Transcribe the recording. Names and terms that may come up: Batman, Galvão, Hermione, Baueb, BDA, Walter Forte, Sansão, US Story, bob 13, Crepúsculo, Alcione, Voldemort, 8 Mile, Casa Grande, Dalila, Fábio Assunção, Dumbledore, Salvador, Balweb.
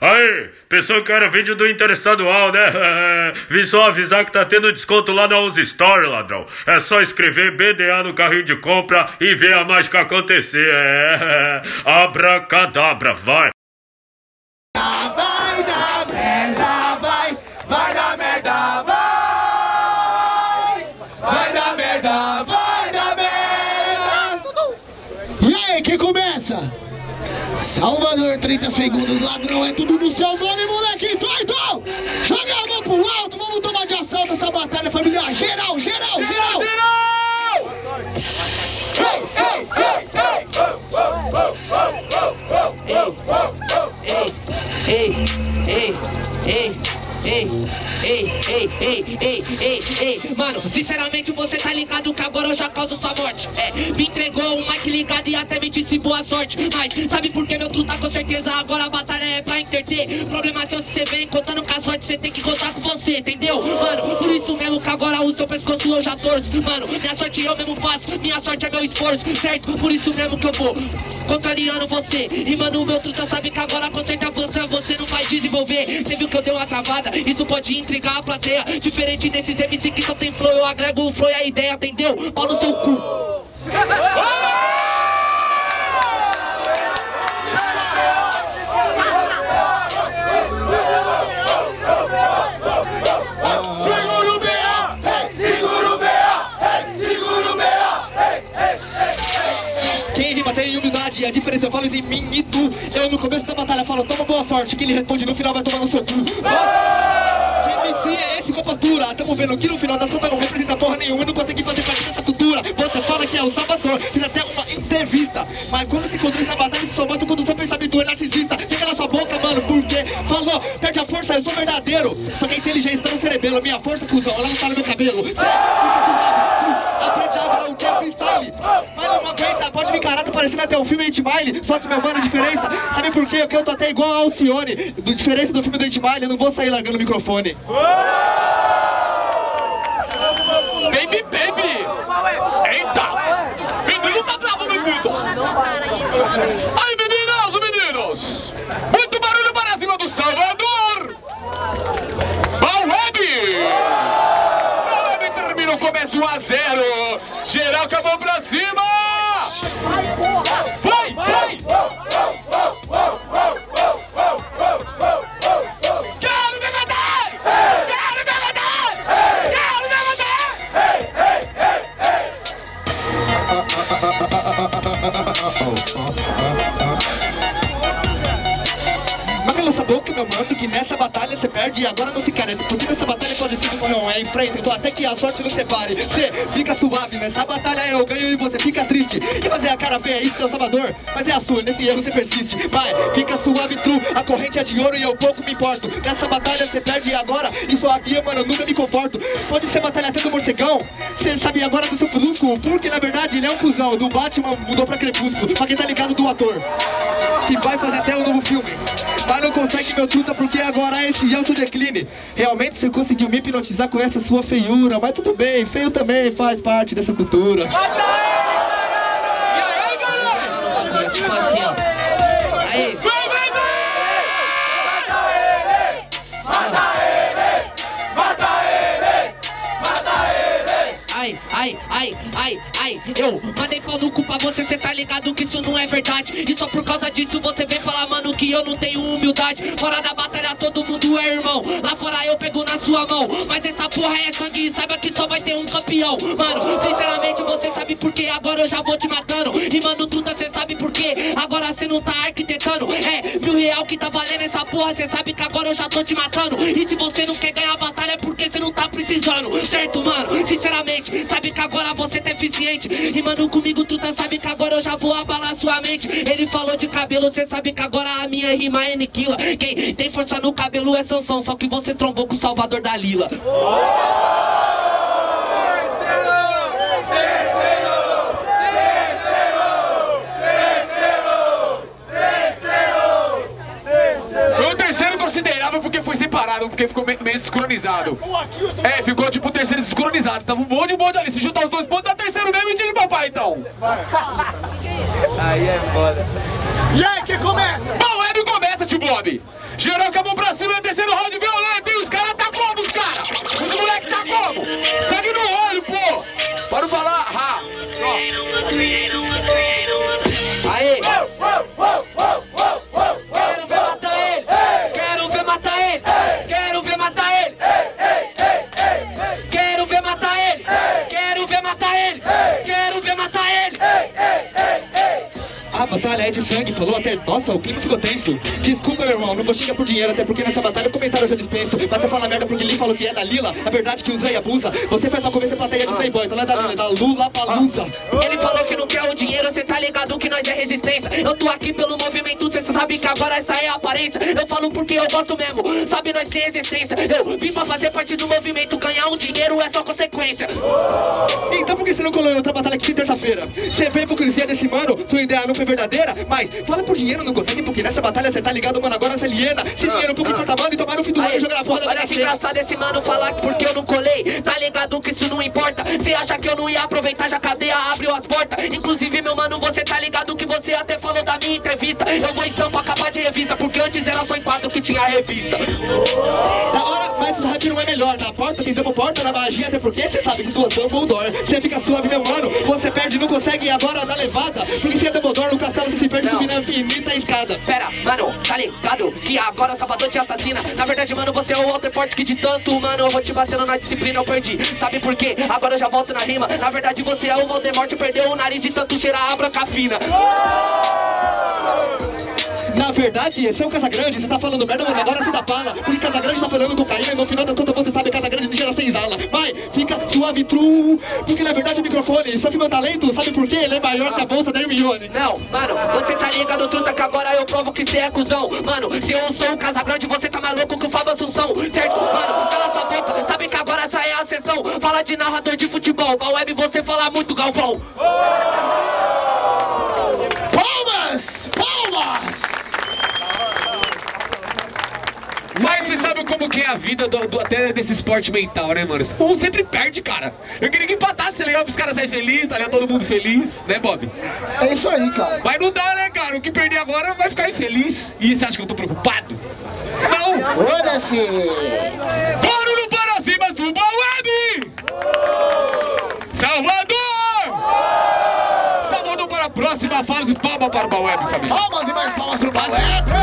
Aí, pensou que era vídeo do Interestadual, né? Vim só avisar que tá tendo desconto lá na US Story, ladrão. É só escrever BDA no carrinho de compra e ver a mágica acontecer. Abracadabra, vai. Vai da merda, vai. Vai da merda, vai. Vai da merda, vai da merda. E aí, que começa? Salvador, 30 segundos, ladrão, é tudo no seu nome, moleque. Então, joga a mão pro alto, vamos tomar de assalto essa batalha familiar. Geral, geral, geral! Geral! Ei, ei, ei, ei, ei. Mano, sinceramente você tá ligado que agora eu já causo sua morte. Me entregou um mic ligado e até me disse boa sorte. Mas sabe por que meu truta com certeza agora a batalha é pra interter? Problema seu se você vem contando com a sorte, você tem que contar com você, entendeu? Mano, por isso mesmo que agora o seu pescoço eu já torço. Mano, minha sorte eu mesmo faço, minha sorte é meu esforço, certo? Por isso mesmo que eu vou contrariando você. E mano, meu truta sabe que agora conserta você, você não vai desenvolver. Você viu que eu dei uma travada, isso pode entrar. Entregar a plateia, diferente desses MC que só tem flow, eu agrego o flow e a ideia, entendeu? Pau no seu cu. Segura o BA, segura o BA, segura o BA. Quem rima tem humildade, a diferença eu falo entre mim e tu. Eu no começo da batalha falo, toma boa sorte, que ele responde no final vai tomar no seu cu. Postura, tamo vendo que no final da conta não representa porra nenhuma e não consegui fazer parte dessa cultura. Você fala que é o Salvador, fiz até uma entrevista, mas quando se encontrei na batalha se somando quando o seu pensamento é narcisista. Fica na sua boca, mano, porque falou, perde a força, eu sou verdadeiro. Só que a inteligência tá no cerebelo, a minha força, cuzão, ela não tá no meu cabelo. Cê, aprende agora o que é freestyle. Mas não aguenta, pode me encarar, tá parecendo até o filme 8 Mile, só que meu mano, a diferença, sabe por quê? Eu canto até igual a Alcione, diferença do filme do 8 Mile, eu não vou sair largando o microfone. Baby, baby! Eita! Menino tá bravo, menino! Aí, meninas e meninos! Muito barulho para cima do Salvador! Baueb! Baueb termina o começo 1-0! Geral acabou pra cima! Vai, vai! Que nessa batalha você perde e agora não se carece. Porque nessa batalha pode ser que não é em frente. Então até que a sorte não separe. Você fica suave, nessa batalha eu ganho e você fica triste. E fazer a cara feia é isso, teu Salvador. Mas é a sua, nesse erro você persiste. Vai, fica suave, true, a corrente é de ouro e eu pouco me importo. Nessa batalha você perde e agora, isso aqui, mano, eu nunca me conforto. Pode ser batalha até do morcegão, você sabe agora do seu Crepúsculo, porque na verdade ele é um cuzão. Do Batman mudou pra Crepúsculo, pra quem tá ligado do ator que vai fazer até um novo filme. Mas não consegue, meu truta, porque agora esse é o seu decline. Realmente você conseguiu me hipnotizar com essa sua feiura, mas tudo bem, feio também faz parte dessa cultura. E aí, galera? Tipo assim, ó. Aí. Vai, vai, vai! Mata ele! Mata ele! Mata ele! Ai, ai, ai, ai, ai. Eu mandei pau no cu pra você, cê tá ligado que isso não é verdade. E só por causa disso você vem falar, mano, que eu não tenho humildade. Fora da batalha todo mundo é irmão, lá fora eu pego na sua mão. Mas essa porra é sangue e saiba que só vai ter um campeão. Mano, sinceramente você sabe por que agora eu já vou te matando. E mano, truta, cê sabe por que agora cê não tá arquitetando. É R$1.000 que tá valendo essa porra, cê sabe que agora eu já tô te matando. E se você não quer ganhar a batalha é porque cê não tá precisando, certo, mano? Sinceramente, sabe que agora você tá eficiente. E mano, comigo truta sabe que agora eu já vou abalar sua mente. Ele falou de cabelo, cê sabe que agora a minha rima é Niquila. Quem tem força no cabelo é Sansão, só que você trombou com o Salvador Dalila. Foi o terceiro considerável porque foi separado, porque ficou meio descronizado. É, ficou tipo o terceiro descronizado. Tava um monte de bode ali, se juntar os dois pontos, dá terceiro mesmo e tira o papai então. Aí é foda. E aí, que começa? Bom, é, não começa, tio Bob. Geral acabou pra cima, terceiro round violento, e os caras tá como, os caras? Os moleques tá como? Sangue no olho, pô! Para falar, ha! Ó. Aê! Quero ver matar ele! Quero ver matar ele! Quero ver matar ele! Quero ver matar ele! Quero ver matar ele! Quero ver matar ele! A batalha é de sangue, falou até... Nossa, o clima ficou tenso. Desculpa, meu irmão, não vou xingar por dinheiro, até porque nessa batalha o comentário eu já dispenso. Mas você fala merda porque ele falou que é Dalila, a verdade que usa e abusa. Você faz uma conversa plateia de playboy, então não é Dalila, é da Lula Palusa. Ele falou que não quer o dinheiro, cê tá ligado que nós é resistência. Eu tô aqui pelo movimento, cê sabe que agora essa é a aparência. Eu falo porque eu gosto mesmo, sabe, nós tem existência. Eu vim pra fazer parte do movimento, ganhar um dinheiro é só consequência. Então por que você não colou em outra batalha que tinha terça-feira? Você vê a hipocrisia desse mano, sua ideia não foi verdadeira, mas fala por dinheiro, não consegue, porque nessa batalha cê tá ligado, mano, agora cê aliena. Se dinheiro pouco importa, mano, e tomar no fim do ano e jogar na porra da minha cena. Olha que engraçado esse mano falar que porque eu não colei, tá ligado que isso não importa. Cê acha que eu não ia aproveitar, já a cadeia abriu as portas. Inclusive, meu mano, você tá ligado que você até falou da minha entrevista. Eu vou em São pra acabar de revista, porque antes era só em quadro que tinha revista. Da hora, mas o rap não é melhor. Na porta tem double porta, na magia, até porque cê sabe que tu é Dumbledore. Cê fica suave, meu mano, você perde, não consegue, e agora na levada, porque cê é Dumbledore, no castelo você se perde, subindo a infinita escada. Pera, mano, tá ligado que agora o Salvador te assassina. Na verdade, mano, você é o Walter Forte que de tanto, mano, eu vou te batendo na disciplina, eu perdi. Sabe por quê? Agora eu já volto na rima. Na verdade, você é o Voldemort, perdeu o nariz de tanto cheirar a broca fina. Na verdade, esse é o Casa Grande, você tá falando merda, mas agora você tá pala. Porque Casa Grande tá falando cocaína, e no final das contas você sabe que Casa Grande não gera senzala. Vai, fica suave, true, porque na verdade é microfone. Só que meu talento, sabe por quê? Ele é maior que a bolsa da Hermione. Não, mano, você tá ligado, truta, que agora eu provo que você é cuzão. Mano, se eu sou o Casa Grande, você tá maluco com o Fábio Assunção, certo? Mano, cala sua boca, sabe que agora essa é a sessão. Fala de narrador de futebol, Baueb, você fala muito, Galvão. Palmas! Palmas! Mas você sabe como que é a vida até desse esporte mental, né, mano? Um sempre perde, cara. Eu queria que empatasse, legal, pros caras saírem felizes, tá ligado? Todo mundo feliz, né, Bob? É isso aí, cara. Mas não dá, né, cara? O que perder agora vai ficar infeliz. E você acha que eu tô preocupado? Não! Foda-se! Bora no Parasimas do Balweb! Salvador! Salvador para a próxima fase, palma para o Baueb também. Palmas e mais palmas pro Baueb!